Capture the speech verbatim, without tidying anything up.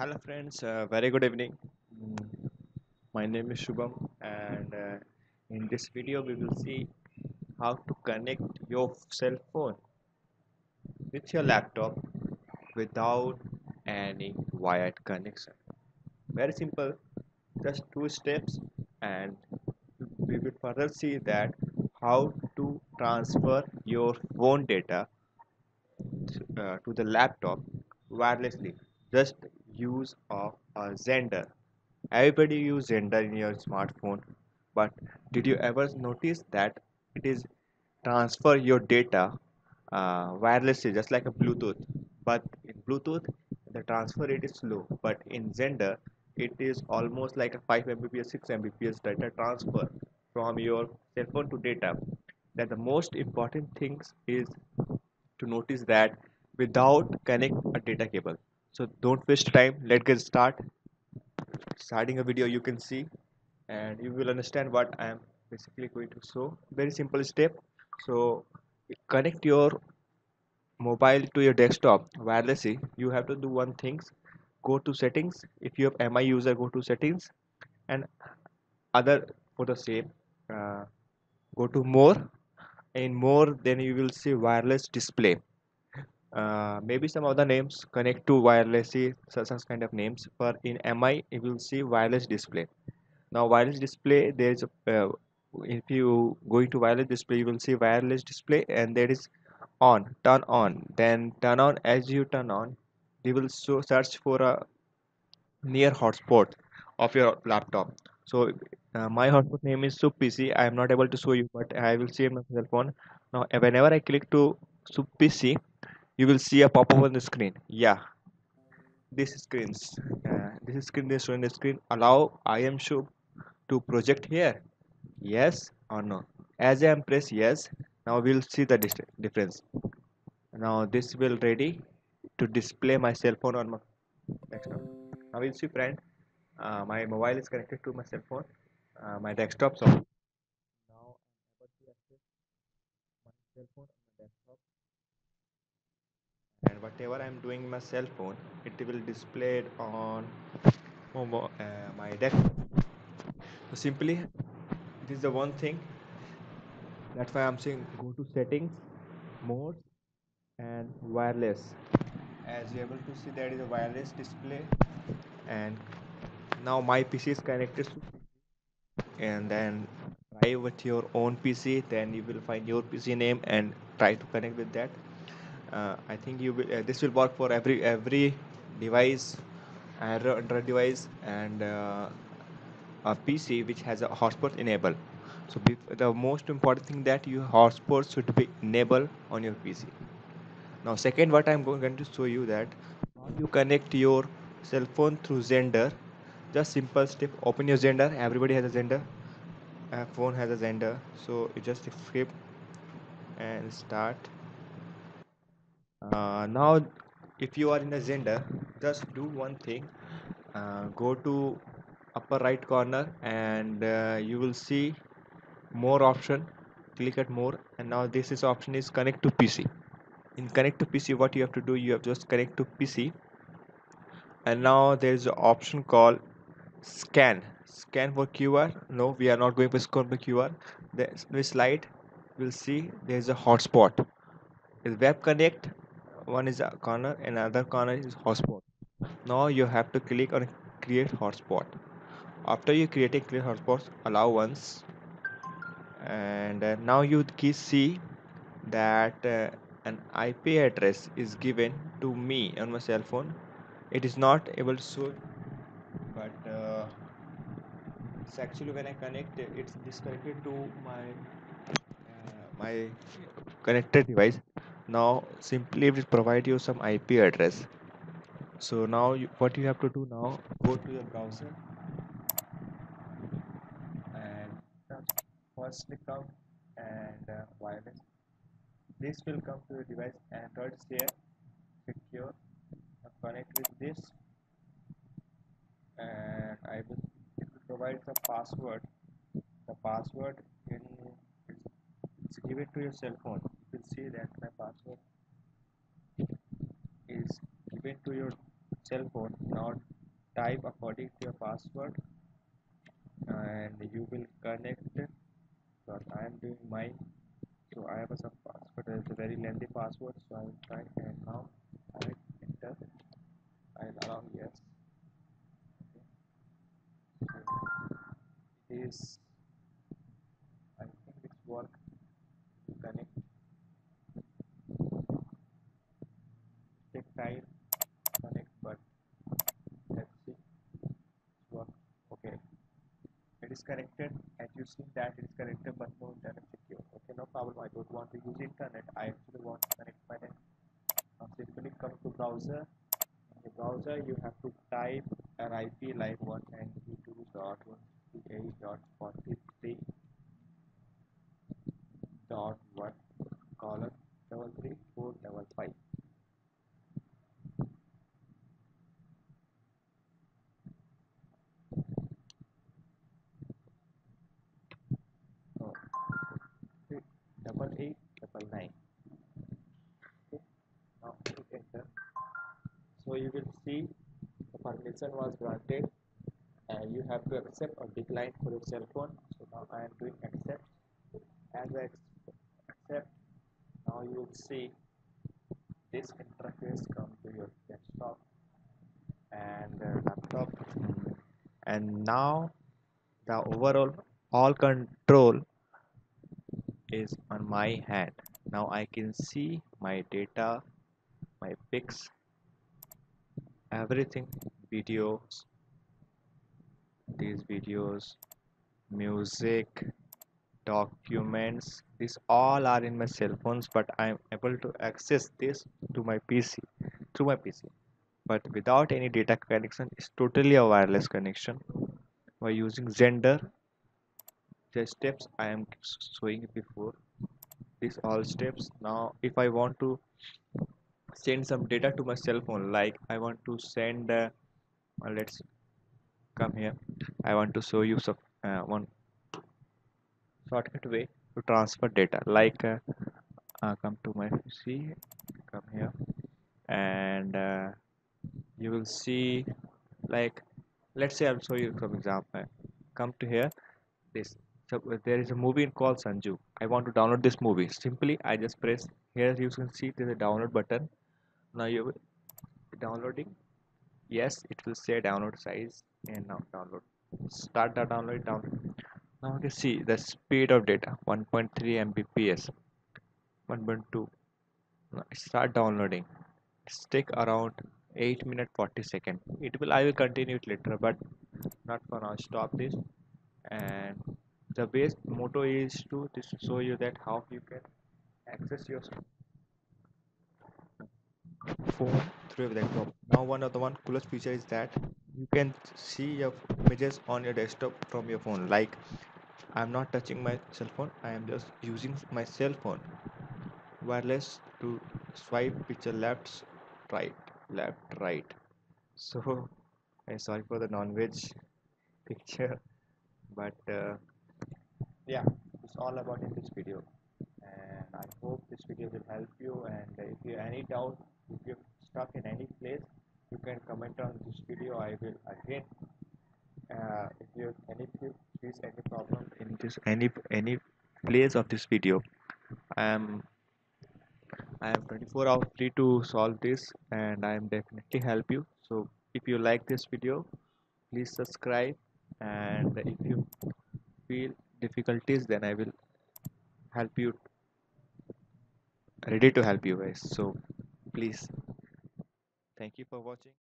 Hello friends, uh, very good evening. My name is Shubham, and uh, in this video we will see how to connect your cell phone with your laptop without any wired connection. Very simple, just two steps, and we will further see that how to transfer your phone data uh, to the laptop wirelessly. Just use of a Xender. Everybody use Xender in your smartphone, but did you ever notice that it is transfer your data uh, wirelessly, just like a Bluetooth? But in Bluetooth the transfer rate is slow, but in Xender it is almost like a five megabits, six megabits data transfer from your cell phone to data. That the most important things is to notice that without connect a data cable. So don't waste time, let's get started. Starting a video you can see, and you will understand what I am basically going to show. Very simple step. So connect your mobile to your desktop wirelessly. You have to do one thing. Go to settings. If you have M I user, go to settings, and other for the same. Uh, go to more. In more, then you will see wireless display. Uh, maybe some other names, connect to wirelessly, such, such kind of names, but in M I you will see wireless display. Now wireless display, there is a, uh, if you go into wireless display you will see wireless display, and there is on, turn on. Then turn on, as you turn on you will so search for a near hotspot of your laptop. So uh, my hotspot name is Super P C. I am not able to show you, but I will see in my cell phone. Now whenever I click to Super P C, you will see a pop-up on the screen. Yeah, this screens uh, this screen this on the screen allow I am sure to project here, yes or no. As I am press yes, now we'll see the difference. Now this will ready to display my cell phone on my desktop. Now we'll see friend, uh, my mobile is connected to my cell phone, uh, my desktop. So now I'm able to access my cell phone on my desktop. And whatever I am doing in my cell phone, it will display it on uh, my desktop. So simply, this is the one thing. That's why I am saying go to settings, mode, and wireless. As you are able to see, there is a wireless display, and now my P C is connected to P C. And then try with your own P C. Then you will find your P C name and try to connect with that. Uh, I think you will, uh, this will work for every every device, Android device, and uh, a P C which has a hotspot enabled. So the most important thing that your hotspot should be enabled on your P C. Now second, what I am going to show you that how you connect your cell phone through Xender. Just simple step. Open your Xender. Everybody has a Xender. Uh, phone has a Xender. So you just skip and start. Uh, now if you are in a Xender, just do one thing. Uh, go to upper right corner, and uh, you will see more option. Click at more, and now this is option is connect to P C. In connect to P C, what you have to do, you have just connect to P C, and now there is an option called scan scan for Q R. No, we are not going to scan for Q R. This slide will see there is a hotspot is web connect. One is a corner, another corner is hotspot. Now you have to click on create hotspot. After you create a clear hotspot, allow once, and uh, now you can see that uh, an I P address is given to me on my cell phone. It is not able to show, but uh, it's actually when I connect, it's disconnected to my uh, my connected device. Now simply it will provide you some I P address. So now you, what you have to do now, go to your browser and first click out and uh, wireless. This will come to your device. Android is here, secure, connect with this, and I will, it will provide the password. The password in it's given to your cell phone. You will see that my password is given to your cell phone, not type according to your password, and you will connect. But I am doing mine, so I have a sub password. It's a very lengthy password, so I will try. And now I will enter. I will allow yes. Okay. So it is. I think it's work. Connect. Take time. Connect, but let's see. It's work. Okay. It is connected. As you see that it is connected, but no internet secure. Okay, no problem. I don't want to use internet. I actually want to connect my net. Now simply come to browser. In the browser, you have to type an I P like one ninety-two dot one sixty-eight dot forty-three dot one colon double three four double five. double eight double nine. Okay. Now click enter. So you will see the permission was granted, and you have to accept or decline for your cell phone. So now I am doing accept. As I accept, now you will see this interface come to your desktop and uh, laptop, and now the overall all control is on my hand. Now I can see my data, my pics, everything, videos, these videos, music, documents, these all are in my cell phones, but I am able to access this to my P C through my P C, but without any data connection. It's totally a wireless connection by using Xender. The steps I am showing before, these all steps. Now if I want to send some data to my cell phone, like I want to send uh, let's come here, I want to show you some uh, one shortcut way to transfer data, like uh, uh, come to my P C, come here, and uh, you will see, like let's say I'll show you some example. Come to here, this. So there is a movie called Sanju. I want to download this movie. Simply I just press here, you can see there's a download button. Now you will downloading. Yes, it will say download size, and now download. Start the download, download. Now you can see the speed of data, one point three megabits per second, one point two. Now start downloading. Stick around eight minutes forty seconds. It will I will continue it later, but not for now. Stop this. And the base motto is to just show you that how you can access your phone through your desktop. Now one of the one coolest feature is that you can see your images on your desktop from your phone. Like I'm not touching my cell phone, I am just using my cell phone wireless to swipe picture left, right, left, right. So I'm sorry for the non-veg picture, but uh, yeah, it's all about in this video, and I hope this video will help you. And if you have any doubt, if you're stuck in any place, you can comment on this video. I will again uh, if you have any please any problem in this any any place of this video, I am I am twenty-four hours free to solve this, and I am definitely help you. So if you like this video, please subscribe, and if you feel difficulties, then I will help you, ready to help you guys. So please, thank you for watching.